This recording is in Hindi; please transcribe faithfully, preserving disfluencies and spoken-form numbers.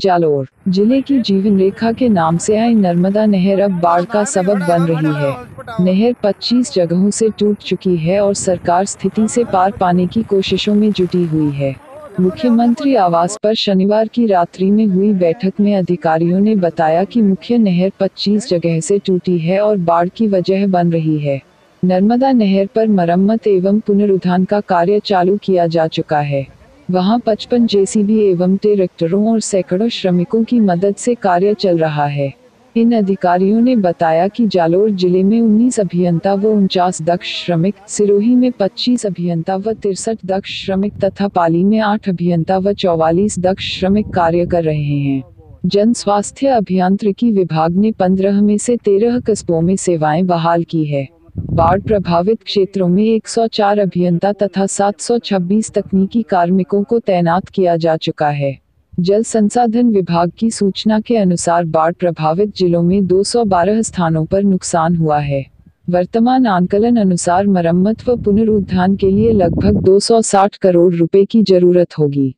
जालोर जिले की जीवन रेखा के नाम से आई नर्मदा नहर अब बाढ़ का सबब बन रही है। नहर पच्चीस जगहों से टूट चुकी है और सरकार स्थिति से पार पाने की कोशिशों में जुटी हुई है। मुख्यमंत्री आवास पर शनिवार की रात्रि में हुई बैठक में अधिकारियों ने बताया कि मुख्य नहर पच्चीस जगह से टूटी है और बाढ़ की वजह बन रही है। नर्मदा नहर पर मरम्मत एवं पुनरुद्धार का कार्य चालू किया जा चुका है। वहां पचपन जेसीबी एवं ट्रैक्टरों और सैकड़ों श्रमिकों की मदद से कार्य चल रहा है। इन अधिकारियों ने बताया कि जालोर जिले में उन्नीस अभियंता व उनचास दक्ष श्रमिक, सिरोही में पच्चीस अभियंता व तिरसठ दक्ष श्रमिक तथा पाली में आठ अभियंता व चौवालीस दक्ष श्रमिक कार्य कर रहे हैं। जन स्वास्थ्य अभियांत्रिकी विभाग ने पंद्रह में से तेरह कस्बों में सेवाएं बहाल की है। बाढ़ प्रभावित क्षेत्रों में एक सौ चार अभियंता तथा सात सौ छब्बीस तकनीकी कार्मिकों को तैनात किया जा चुका है। जल संसाधन विभाग की सूचना के अनुसार बाढ़ प्रभावित जिलों में दो सौ बारह स्थानों पर नुकसान हुआ है। वर्तमान आंकलन अनुसार मरम्मत व पुनरुद्धार के लिए लगभग दो सौ साठ करोड़ रुपए की जरूरत होगी।